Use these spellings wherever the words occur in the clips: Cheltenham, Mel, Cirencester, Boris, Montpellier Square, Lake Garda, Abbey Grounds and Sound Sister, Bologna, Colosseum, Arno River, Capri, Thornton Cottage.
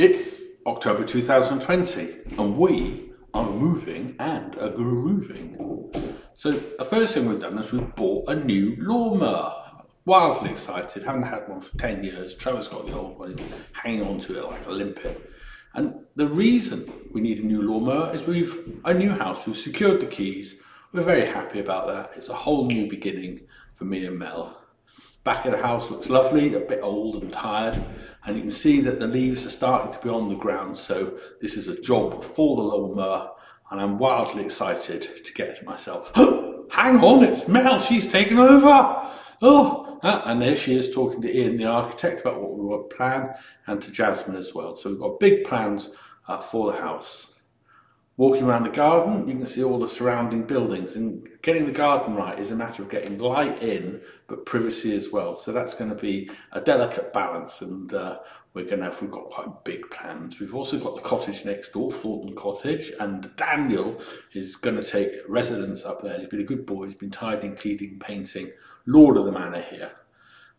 It's October 2020 and we are moving and are grooving. So the first thing we've done is we've bought a new lawnmower. Wildly excited, haven't had one for 10 years. Trevor's got the old one, he's hanging on to it like a limpet. And the reason we need a new lawnmower is we've a new house, we've secured the keys. We're very happy about that. It's a whole new beginning for me and Mel. Back of the house looks lovely, a bit old and tired, and you can see that the leaves are starting to be on the ground, so this is a job for the lawnmower, and I'm wildly excited to get it myself. Hang on, it's Mel, she's taken over! Oh, and there she is talking to Ian, the architect, about what we want to plan, and to Jasmine as well. So we've got big plans for the house. Walking around the garden, you can see all the surrounding buildings, and getting the garden right is a matter of getting light in, but privacy as well. So that's going to be a delicate balance, and we've got quite big plans. We've also got the cottage next door, Thornton Cottage, and Daniel is going to take residence up there. He's been a good boy. He's been tidying, cleaning, painting, lord of the manor here.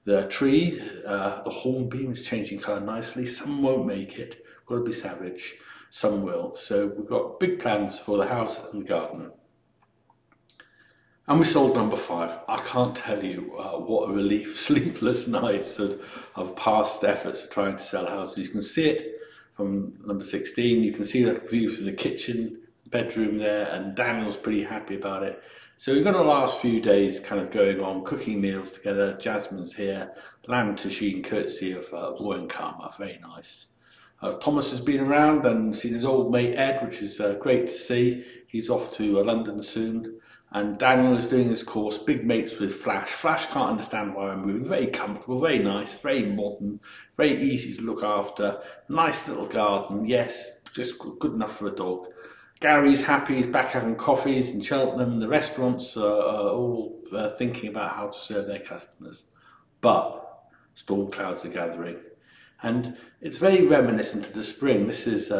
The tree, the hornbeam is changing colour nicely. Some won't make it. Got to be savage. Some will. So we've got big plans for the house and the garden. And we sold number 5. I can't tell you what a relief sleepless nights of past efforts of trying to sell a house. You can see it from number 16. You can see the view from the kitchen, bedroom there, and Daniel's pretty happy about it. So we've got our last few days kind of going on, cooking meals together. Jasmine's here, lamb tagine courtesy of Roy & Karma, very nice. Thomas has been around and seen his old mate Ed, which is great to see. He's off to London soon. And Daniel is doing his course, big mates with Flash. Flash can't understand why I'm moving. Very comfortable, very nice, very modern, very easy to look after. Nice little garden, yes, just good enough for a dog. Gary's happy, he's back having coffees in Cheltenham. The restaurants are all thinking about how to serve their customers. But storm clouds are gathering. And it's very reminiscent of the spring. This is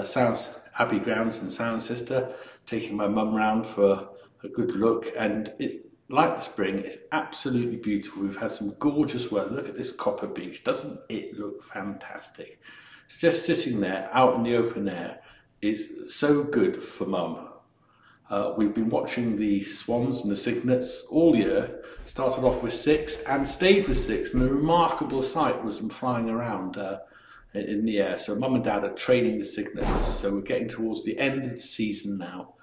Abbey Grounds and Sound Sister, taking my mum round for a good look. And it, like the spring, it's absolutely beautiful. We've had some gorgeous weather. Look at this copper beach. Doesn't it look fantastic? So just sitting there out in the open air is so good for mum. We've been watching the swans and the cygnets all year. Started off with 6 and stayed with 6, and a remarkable sight was them flying around in the air. So mum and dad are training the cygnets. So we're getting towards the end of the season now.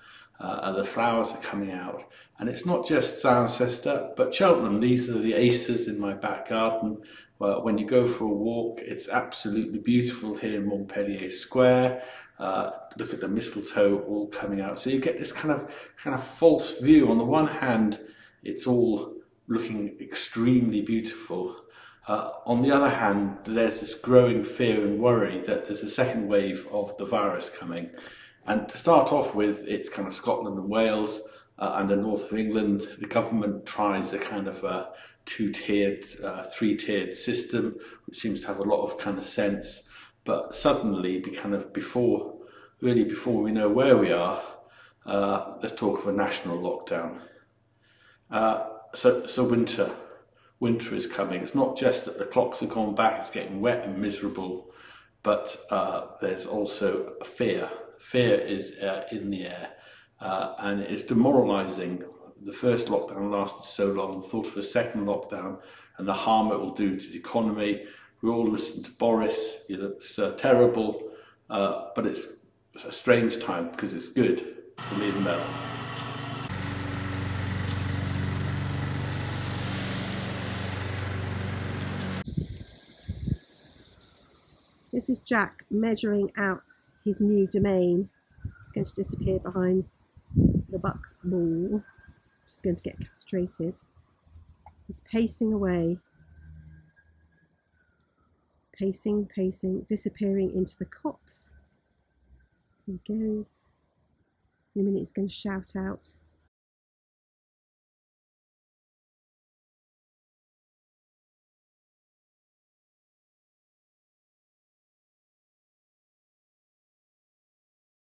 The flowers are coming out, and it's not just Cirencester but Cheltenham. These are the aces in my back garden. When you go for a walk, it's absolutely beautiful here in Montpellier Square. Look at the mistletoe all coming out. So you get this kind of false view. On the one hand, it's all looking extremely beautiful. On the other hand, there's this growing fear and worry that there's a second wave of the virus coming. And to start off with, it's kind of Scotland and Wales and the north of England. The government tries a kind of a 2-tiered, 3-tiered system, which seems to have a lot of kind of sense. But suddenly, before we know where we are, there's talk of a national lockdown. So winter is coming. It's not just that the clocks have gone back, it's getting wet and miserable, but there's also a fear. Fear is in the air, and it's demoralising. The first lockdown lasted so long, thought of a second lockdown and the harm it will do to the economy. We all listen to Boris, you know, it's terrible, but it's a strange time because it's good for me and Mel. This is Jack measuring out his new domain. It's going to disappear behind the buck's wall. She's going to get castrated. He's pacing away. Pacing, pacing, disappearing into the copse. He goes. In a minute he's going to shout out.